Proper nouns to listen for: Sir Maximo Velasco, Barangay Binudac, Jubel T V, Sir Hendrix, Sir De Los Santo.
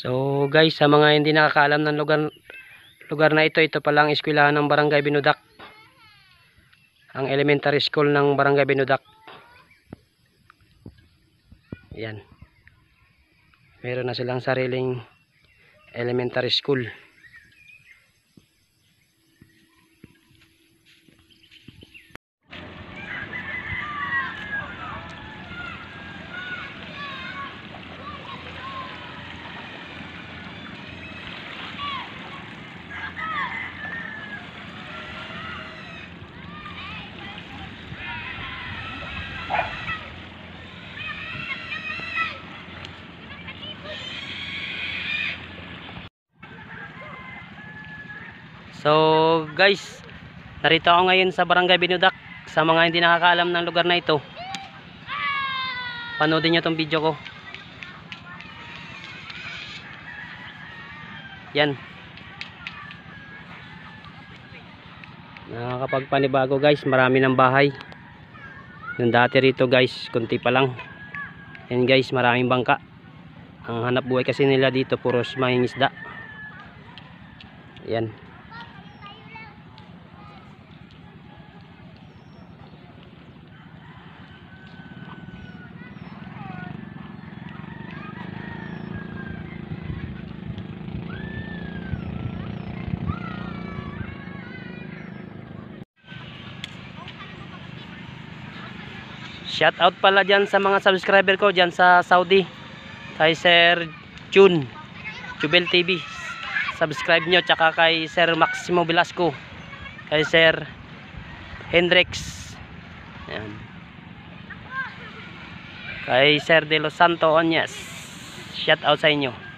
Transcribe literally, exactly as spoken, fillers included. So guys, sa mga hindi nakakaalam ng lugar lugar na ito, ito pala ang eskwelahan ng Barangay Binudac. Ang elementary school ng Barangay Binudac. Ayan. Meron na silang sariling elementary school. So guys, narito ako ngayon sa Barangay Binudac. Sa mga hindi nakakaalam ng lugar na ito, panoodin nyo tong video ko. Yan, nakakapagpanibago guys, marami ng bahay. Nung dati rito guys, kunti pa lang. Yan guys, maraming bangka. Ang hanap buhay kasi nila dito, puros mangingisda. Yan. Shout out pala dyan sa mga subscriber ko dyan sa Saudi, kay Sir June, Jubel T V, subscribe nyo, tsaka kay Sir Maximo Velasco, kay Sir Hendrix, ayan, kay Sir De Los Santo. Yes, shout out sa inyo.